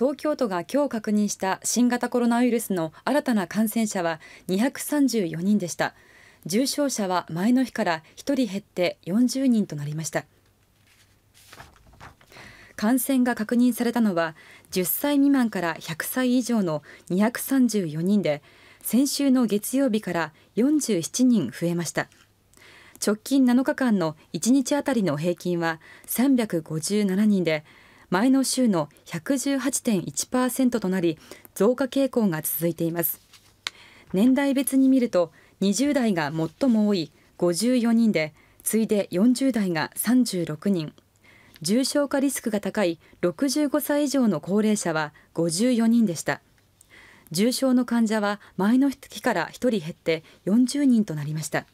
東京都が今日確認した新型コロナウイルスの新たな感染者は234人でした。重症者は前の日から1人減って40人となりました。感染が確認されたのは10歳未満から100歳以上の234人で、先週の月曜日から47人増えました。直近7日間の1日あたりの平均は357人で、前の週の 118.1% となり、増加傾向が続いています。年代別に見ると、20代が最も多い54人で、次いで40代が36人。重症化リスクが高い65歳以上の高齢者は54人でした。重症の患者は前の日から1人減って40人となりました。